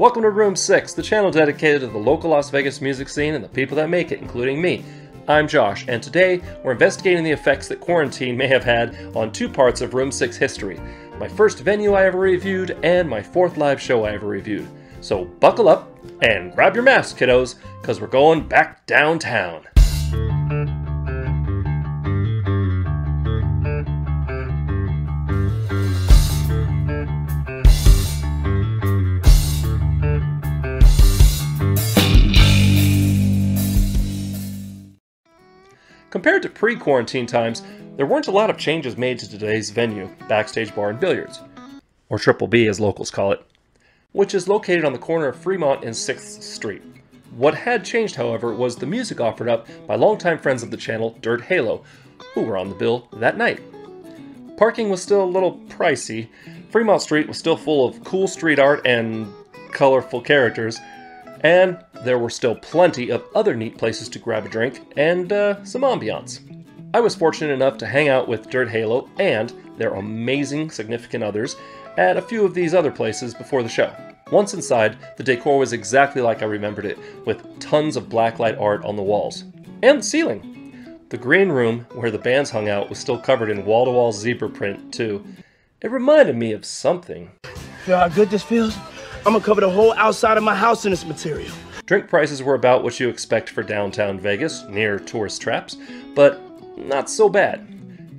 Welcome to Room 6, the channel dedicated to the local Las Vegas music scene and the people that make it, including me. I'm Josh, and today we're investigating the effects that quarantine may have had on two parts of Room 6 history. My first venue I ever reviewed, and my fourth live show I ever reviewed. So buckle up and grab your mask, kiddos, because we're going back downtown. Compared to pre-quarantine times, there weren't a lot of changes made to today's venue, Backstage Bar and Billiards, or Triple B as locals call it, which is located on the corner of Fremont and 6th Street. What had changed, however, was the music offered up by longtime friends of the channel, Dirt Halo, who were on the bill that night. Parking was still a little pricey, Fremont Street was still full of cool street art and colorful characters, and there were still plenty of other neat places to grab a drink and some ambiance. I was fortunate enough to hang out with Dirt Halo and their amazing significant others at a few of these other places before the show. Once inside, the decor was exactly like I remembered it, with tons of blacklight art on the walls. And the ceiling! The green room where the bands hung out was still covered in wall-to-wall zebra print, too. It reminded me of something. Feel how good this feels? I'm gonna cover the whole outside of my house in this material. Drink prices were about what you expect for downtown Vegas, near tourist traps, but not so bad.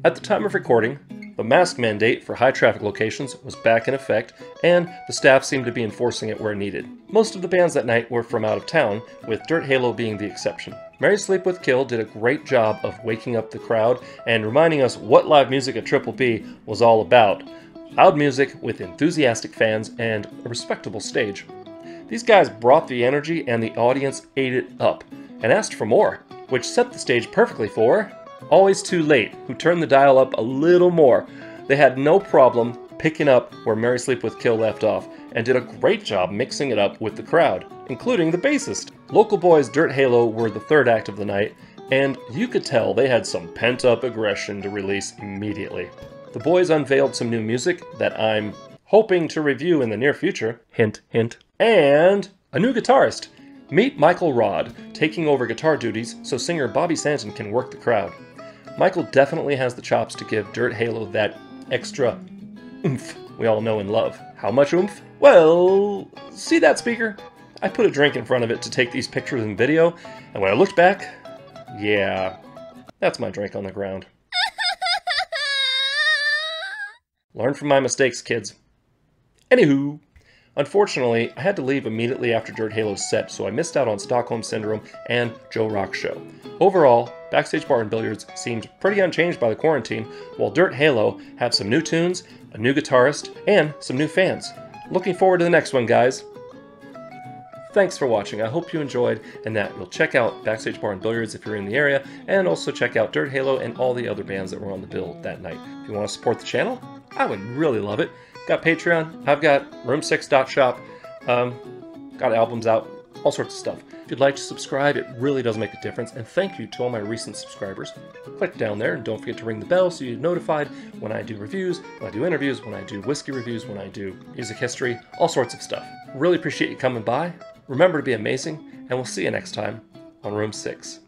At the time of recording, the mask mandate for high traffic locations was back in effect, and the staff seemed to be enforcing it where needed. Most of the bands that night were from out of town, with Dirt Halo being the exception. Mary Sleep with Kill did a great job of waking up the crowd and reminding us what live music at Triple B was all about. Loud music with enthusiastic fans and a respectable stage. These guys brought the energy and the audience ate it up and asked for more, which set the stage perfectly for Always Too Late, who turned the dial up a little more. They had no problem picking up where Mary Sleep with Kill left off and did a great job mixing it up with the crowd, including the bassist. Local boys Dirt Halo were the third act of the night, and you could tell they had some pent-up aggression to release immediately. The boys unveiled some new music that I'm hoping to review in the near future, hint, hint, and a new guitarist. Meet Michael Rodd, taking over guitar duties so singer Bobby Sanson can work the crowd. Michael definitely has the chops to give Dirt Halo that extra oomph we all know and love. How much oomph? Well, see that speaker? I put a drink in front of it to take these pictures and video, and when I looked back, yeah, that's my drink on the ground. Learn from my mistakes, kids. Anywho, unfortunately, I had to leave immediately after Dirt Halo's set, so I missed out on Stockholm Syndrome and Joe Rock Show. Overall, Backstage Bar and Billiards seemed pretty unchanged by the quarantine, while Dirt Halo have some new tunes, a new guitarist, and some new fans. Looking forward to the next one, guys. Thanks for watching. I hope you enjoyed and that you'll check out Backstage Bar and Billiards if you're in the area, and also check out Dirt Halo and all the other bands that were on the bill that night. If you want to support the channel, I would really love it. Got Patreon, I've got room6.shop, got albums out, all sorts of stuff. If you'd like to subscribe, it really does make a difference, and thank you to all my recent subscribers. Click down there, and don't forget to ring the bell so you're notified when I do reviews, when I do interviews, when I do whiskey reviews, when I do music history, all sorts of stuff. Really appreciate you coming by. Remember to be amazing, and we'll see you next time on Room 6.